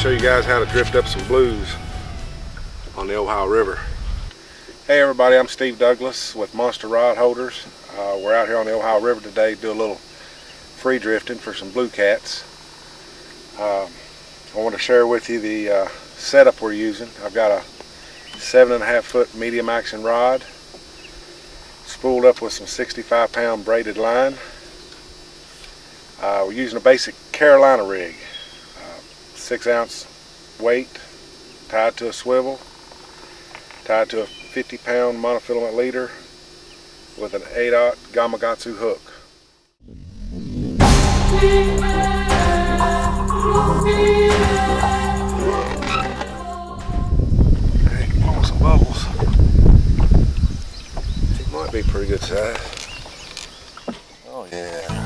show you guys how to drift up some blues on the Ohio River. Hey everybody, I'm Steve Douglas with Monster Rod Holders. We're out here on the Ohio River today to do a little free drifting for some blue cats. I want to share with you the setup we're using. I've got a 7.5 foot medium action rod spooled up with some 65 pound braided line. We're using a basic Carolina rig, 6 ounce weight tied to a swivel, tied to a 50 pound monofilament leader with an 8/0 Gamakatsu hook. Bubbles. It might be pretty good size. Oh yeah.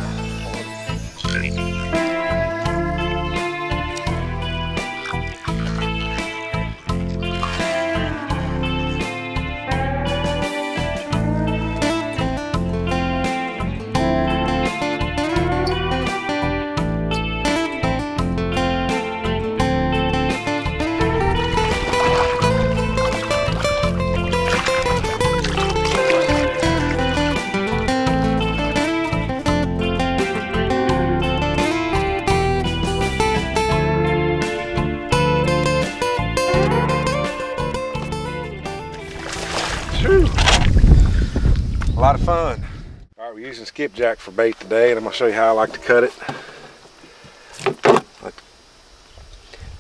A lot of fun. All right, we're using skipjack for bait today, and I'm gonna show you how I like to cut it. I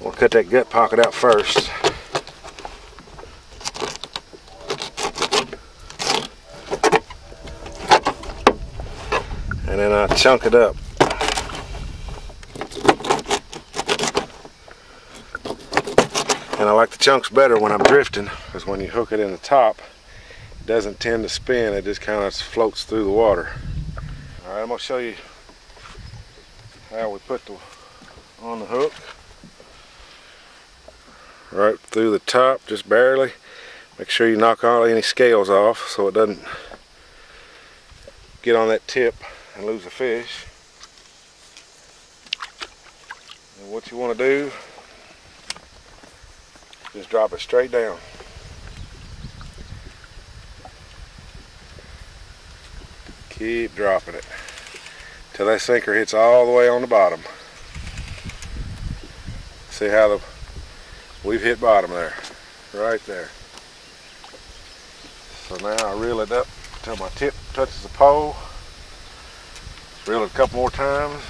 want to cut that gut pocket out first. And then I chunk it up. And I like the chunks better when I'm drifting, because when you hook it in the top, it doesn't tend to spin, it just kind of floats through the water. All right, I'm going to show you how we put the on the hook. Right through the top, just barely. Make sure you knock all any scales off so it doesn't get on that tip and lose a fish. And what you want to do, just drop it straight down. Keep dropping it till that sinker hits all the way on the bottom. See how we've hit bottom there, right there. So now I reel it up till my tip touches the pole. Reel it a couple more times.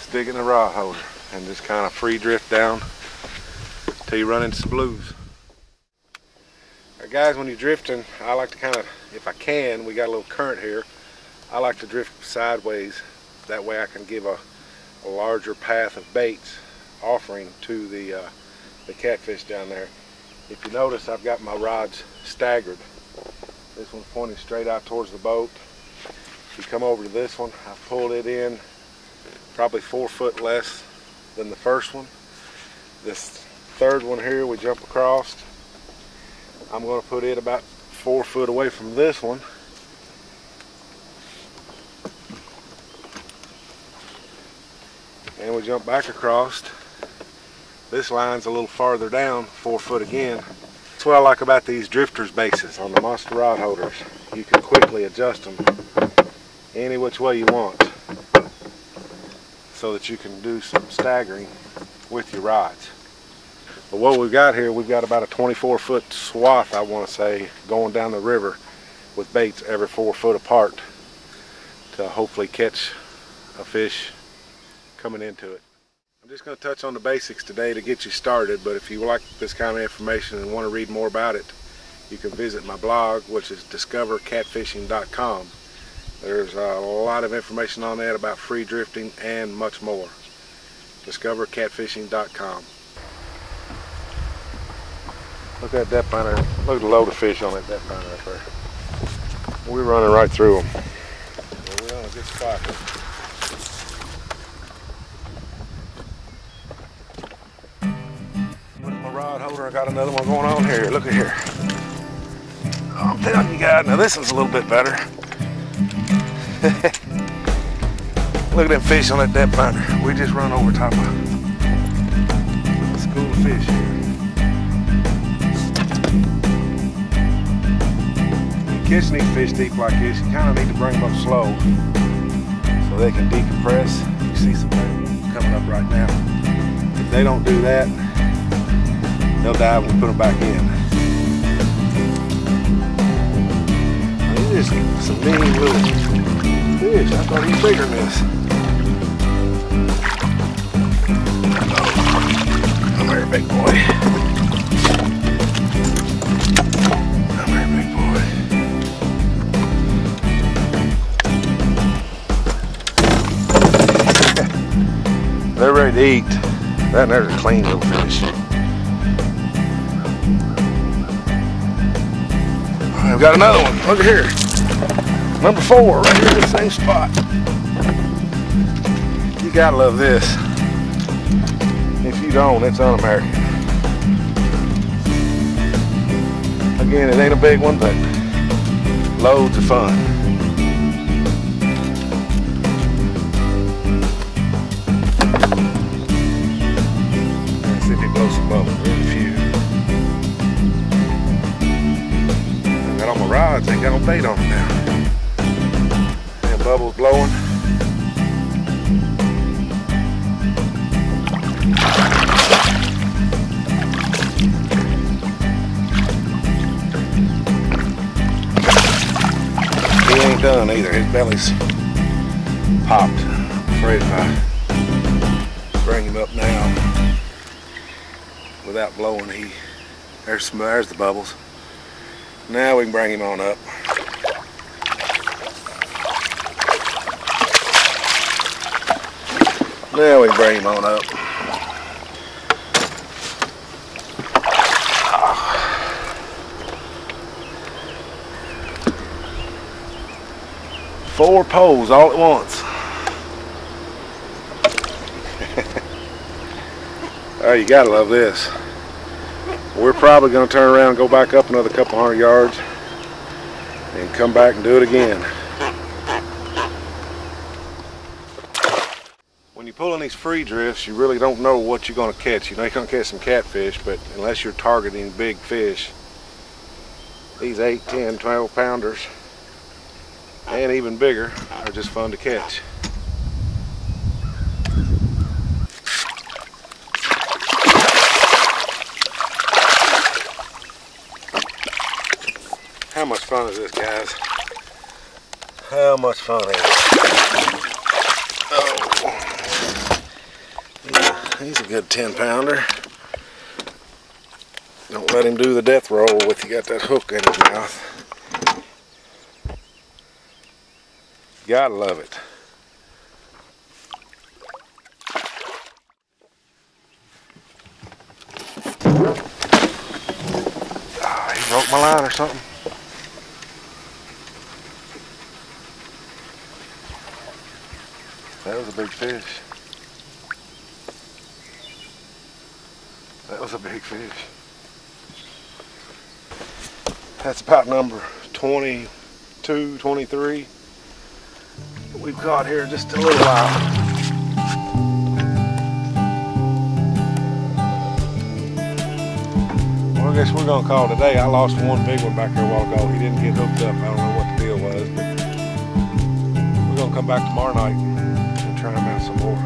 Stick it in the rod holder and just kind of free drift down till you run into some blues. All right, guys, when you're drifting, I like to kind of, if I can, we got a little current here, I like to drift sideways. That way I can give a larger path of baits offering to the catfish down there. If you notice, I've got my rods staggered. This one's pointing straight out towards the boat. If you come over to this one, I pulled it in probably 4 foot less than the first one. This third one here, we jump across. I'm going to put it about 4 foot away from this one. And we jump back across. This line's a little farther down, 4 foot again. That's what I like about these drifters bases on the Monster Rod Holders. You can quickly adjust them any which way you want so that you can do some staggering with your rods. But what we've got here, we've got about a 24-foot swath, I want to say, going down the river with baits every 4 foot apart to hopefully catch a fish coming into it. I'm just going to touch on the basics today to get you started, but if you like this kind of information and want to read more about it, you can visit my blog, which is discovercatfishing.com. There's a lot of information on that about free drifting and much more. discovercatfishing.com. Look at that depth. Look at the load of fish on that depth right there. We're running right through them. So we're on a good spot. With my rod holder, I got another one going on here. Look at here. I'm telling you guys, now this one's a little bit better. Look at them fish on that depth finder. We just run over top of fish here. You catch these fish deep like this, you kind of need to bring them up slow so they can decompress. You see some coming up right now. If they don't do that, they'll die when we put them back in. This is a mini little fish. I thought he was bigger than this. Come here, big boy. Come here, big boy. They're ready to eat. That there's a clean little fish. I've got another one. Look at here. Number 4, right here in the same spot. You gotta love this. If you don't, it's un-American. Again, it ain't a big one, but loads of fun. Let's see if it blows some bubbles. There's a few. I got all my rods, ain't got no bait on them now. Bubbles blowing. He ain't done either. His belly's popped. I'm afraid if I bring him up now without blowing, there's the bubbles. Now we can bring him on up. Now we bring him on up. Four poles all at once. Oh, you gotta love this. We're probably gonna turn around and go back up another couple hundred yards and come back and do it again. Pulling these free drifts, you really don't know what you're going to catch. You know you're going to catch some catfish, but unless you're targeting big fish, these 8, 10, 12 pounders, and even bigger, are just fun to catch. How much fun is this, guys? How much fun is it? He's a good 10-pounder. Don't let him do the death roll if you got that hook in his mouth. You gotta love it. Oh, he broke my line or something. That was a big fish. That was a big fish. That's about number 22, 23 that we've caught here just a little while. Well, I guess we're gonna call it today. I lost one big one back there a while ago. He didn't get hooked up. I don't know what the deal was, but we're gonna come back tomorrow night and try him out some more.